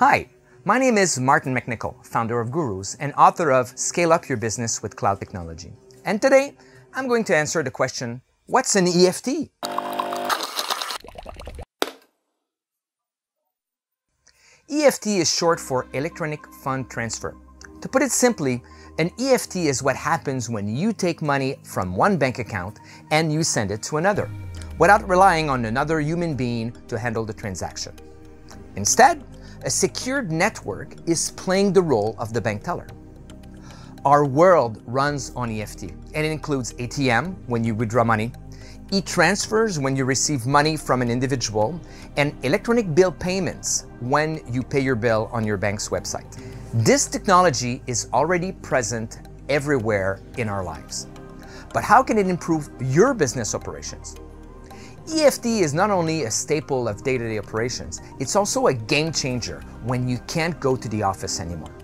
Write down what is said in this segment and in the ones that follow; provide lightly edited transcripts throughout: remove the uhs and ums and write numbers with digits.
Hi, my name is Martin McNichol, founder of GURUS and author of Scale Up Your Business with Cloud Technology. And today, I'm going to answer the question, what's an EFT? EFT is short for Electronic Fund Transfer. To put it simply, an EFT is what happens when you take money from one bank account and you send it to another, without relying on another human being to handle the transaction. Instead, a secured network is playing the role of the bank teller. Our world runs on EFT, and it includes ATM when you withdraw money, e-transfers when you receive money from an individual, and electronic bill payments when you pay your bill on your bank's website. This technology is already present everywhere in our lives. But how can it improve your business operations? EFT is not only a staple of day-to-day operations, it's also a game changer when you can't go to the office anymore.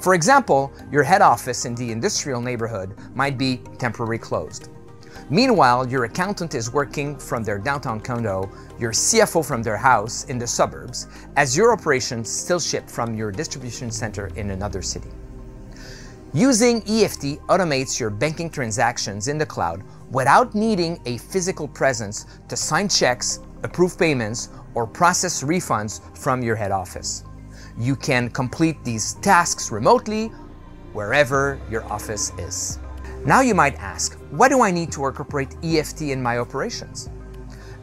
For example, your head office in the industrial neighborhood might be temporarily closed. Meanwhile, your accountant is working from their downtown condo, your CFO from their house in the suburbs, as your operations still ship from your distribution center in another city. Using EFT automates your banking transactions in the cloud without needing a physical presence to sign checks, approve payments, or process refunds from your head office. You can complete these tasks remotely wherever your office is. Now you might ask, why do I need to incorporate EFT in my operations?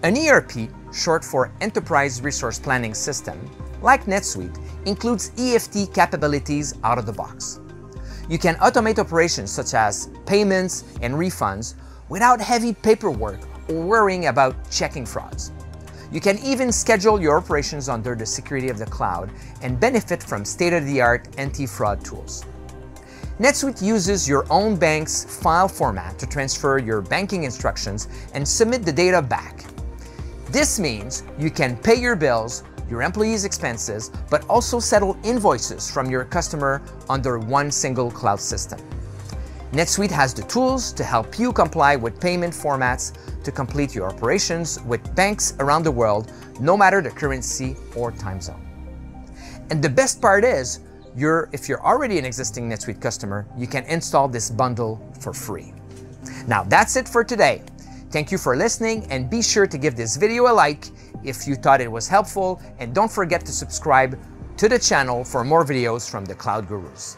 An ERP, short for Enterprise Resource Planning System, like NetSuite, includes EFT capabilities out of the box. You can automate operations such as payments and refunds without heavy paperwork or worrying about checking frauds. You can even schedule your operations under the security of the cloud and benefit from state-of-the-art anti-fraud tools. NetSuite uses your own bank's file format to transfer your banking instructions and submit the data back. This means you can pay your bills, your employees' expenses, but also settle invoices from your customer under one single cloud system. NetSuite has the tools to help you comply with payment formats to complete your operations with banks around the world, no matter the currency or time zone. And the best part is, if you're already an existing NetSuite customer, you can install this bundle for free. Now that's it for today. Thank you for listening, and be sure to give this video a like if you thought it was helpful, and don't forget to subscribe to the channel for more videos from the Cloud Gurus.